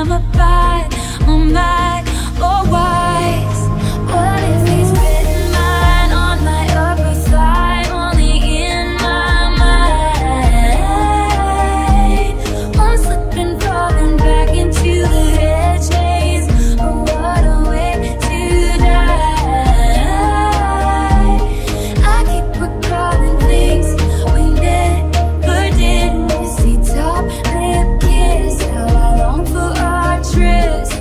I'm a bad, oh mad, oh wise. What if he's written mine on my upper thigh, only in my mind? One slipping, falling back into the head chase. Oh, what a way to die. I keep recalling things we never did. You see top lip kiss, how I long for our tryst.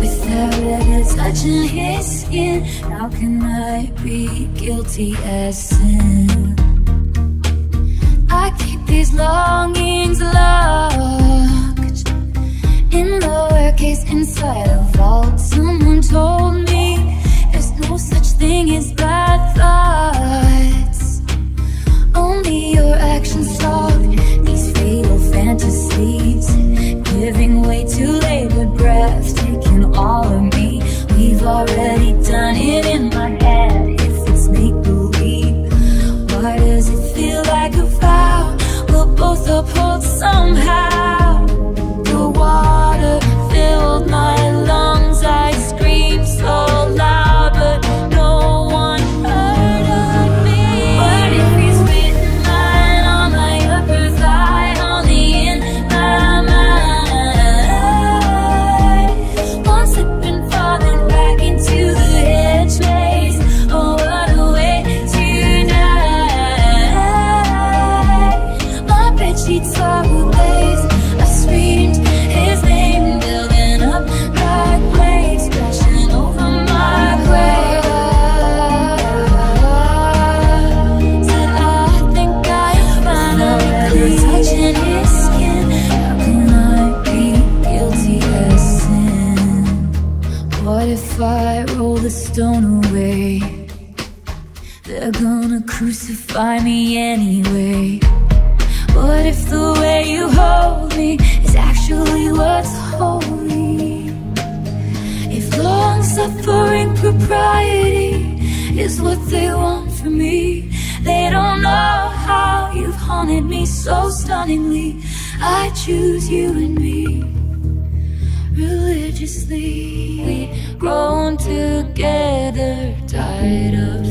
Without ever touching his skin, how can I be guilty as sin? I keep these longings locked in lowercase inside a vault. Someone told me there's no such thing as bad thoughts, only your actions talk. These fatal fantasies giving way too late with breath, taking all of me. We've already done it in my head. If it's make-believe, why does it feel like a vow we'll both uphold somehow? The water filled my lungs, I screamed so loud, but no one heard of me. What if he's written mine on my upper thigh, only in my mind? One slip and falling back into the head chase. Oh, what a way to die. My bed sheets are ablaze. I screamed his name, building up dark waves, crashing over my grave. Said I think I finally clear. Touching his skin, how can I be guilty as sin? What if I roll the stone away? They're gonna crucify me anyway. What if the way you hold me is actually what's holy? If long-suffering propriety is what they want from me, they don't know how you've haunted me so stunningly. I choose you and me religiously. We've grown together, tied up